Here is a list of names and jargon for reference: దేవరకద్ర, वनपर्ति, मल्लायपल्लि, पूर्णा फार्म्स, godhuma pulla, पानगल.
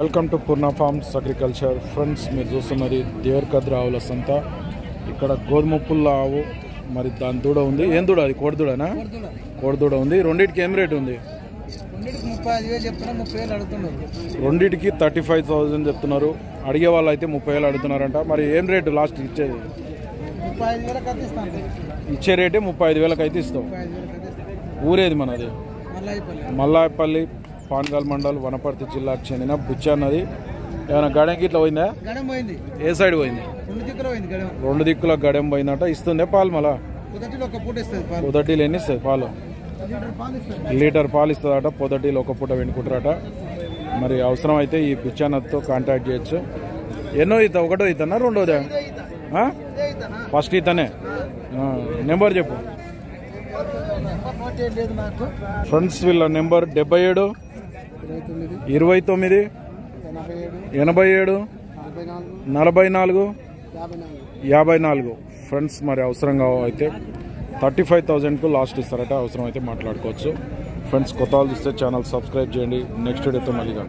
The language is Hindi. Welcome to पूर्णा फार्म्स agriculture friends मेरे चूस्तुन्न मरी देवरकद्र आवल संत इक्कड़ गोधुम पुल्ल आव मरी दानि दूड उंदी एं दूड अदि कोडि दूडना कोडि दूड उंदी रेंडिटिकि एम रेट उंदी रेंडिटिकि 35000 చెప్తున్నారు 30000 అడుగుతున్నారు रेंडिटिकि 35000 చెప్తున్నారు అడిగే వాళ్ళు అయితే 30000 అడుగుతారంట మరి ఏం రేట్ లాస్ట్ ఇచ్చేది 35000 కైతే ఇస్తాను ఇచ్చే రేట్ 35000 కైతే ఇస్తాం 35000 కైతే ఇస్తాం ఊరేది మనది మల్లాయపల్లి మల్లాయపల్లి पानगल मंडल वनपर्ति जिल्ला चेंदिन बुच्चा नदी गड़ें की इला ए सैड रोड दिख गड़ें पोयिंदंट इस्तुंदे पाल मला पोदटी लेनी पाल लीटर पाल इस्तदट पोदटी पूट वेंडुकुंटारट मरी अवसरम अयिते ई बुच्चा नदी कांटाक्ट चेयोच्चु एन्नो इत ओकटो इतना रेंडोदा फस्ट इतने नंबर चेप्पु फ्रेंड्स वील नंबर 77 29 87 44 54 फ्रेंड्स मरी अवसर का 35,000 को लास्ट इतार अवसर माटलाडुकोवच्चु फ्रेंड्स कोत्तलु चूस्ते चैनल सब्सक्राइब चेयंडी नेक्स्ट वीडियो तो मल्ली।